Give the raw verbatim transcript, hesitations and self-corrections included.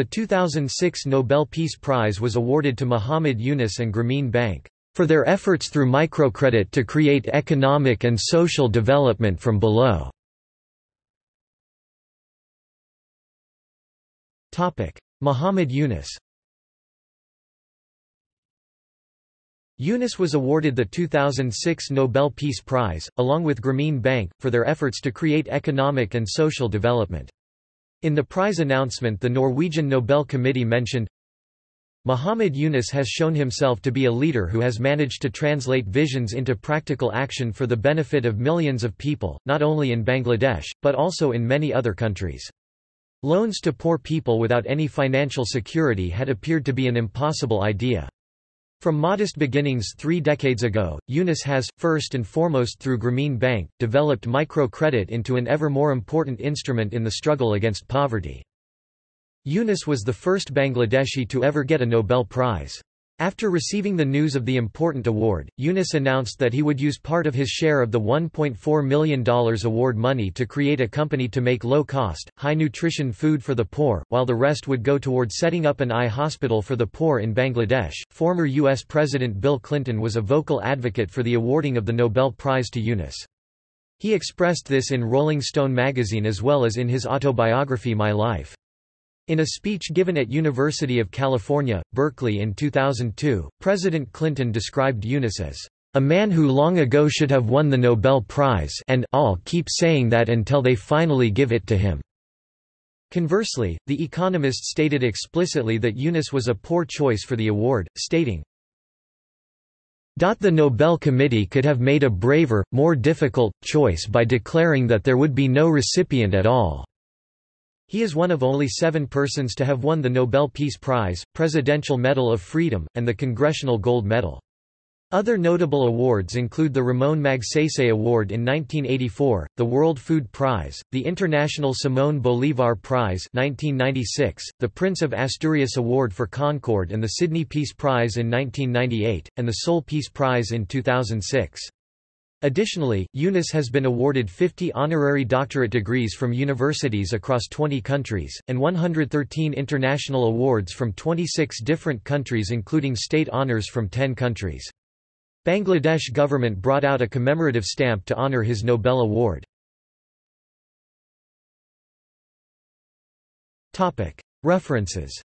The two thousand six Nobel Peace Prize was awarded to Muhammad Yunus and Grameen Bank for their efforts through microcredit to create economic and social development from below. Topic: Muhammad Yunus. Yunus was awarded the two thousand six Nobel Peace Prize, along with Grameen Bank, for their efforts to create economic and social development. In the prize announcement, the Norwegian Nobel Committee mentioned, "Muhammad Yunus has shown himself to be a leader who has managed to translate visions into practical action for the benefit of millions of people, not only in Bangladesh, but also in many other countries." Loans to poor people without any financial security had appeared to be an impossible idea. From modest beginnings three decades ago, Yunus has, first and foremost through Grameen Bank, developed microcredit into an ever more important instrument in the struggle against poverty. Yunus was the first Bangladeshi to ever get a Nobel Prize. After receiving the news of the important award, Yunus announced that he would use part of his share of the one point four million dollars award money to create a company to make low-cost, high-nutrition food for the poor, while the rest would go toward setting up an eye hospital for the poor in Bangladesh. Former U S President Bill Clinton was a vocal advocate for the awarding of the Nobel Prize to Yunus. He expressed this in Rolling Stone magazine as well as in his autobiography My Life. In a speech given at University of California, Berkeley in two thousand two, President Clinton described Yunus as, "a man who long ago should have won the Nobel Prize and I'll keep saying that until they finally give it to him." Conversely, The Economist stated explicitly that Yunus was a poor choice for the award, stating, "The Nobel Committee could have made a braver, more difficult, choice by declaring that there would be no recipient at all." He is one of only seven persons to have won the Nobel Peace Prize, Presidential Medal of Freedom, and the Congressional Gold Medal. Other notable awards include the Ramon Magsaysay Award in nineteen eighty-four, the World Food Prize, the International Simone Bolivar Prize nineteen ninety-six, the Prince of Asturias Award for Concord and the Sydney Peace Prize in nineteen ninety-eight, and the Seoul Peace Prize in two thousand six. Additionally, Yunus has been awarded fifty honorary doctorate degrees from universities across twenty countries, and one hundred thirteen international awards from twenty-six different countries including state honors from ten countries. Bangladesh government brought out a commemorative stamp to honor his Nobel Award. References.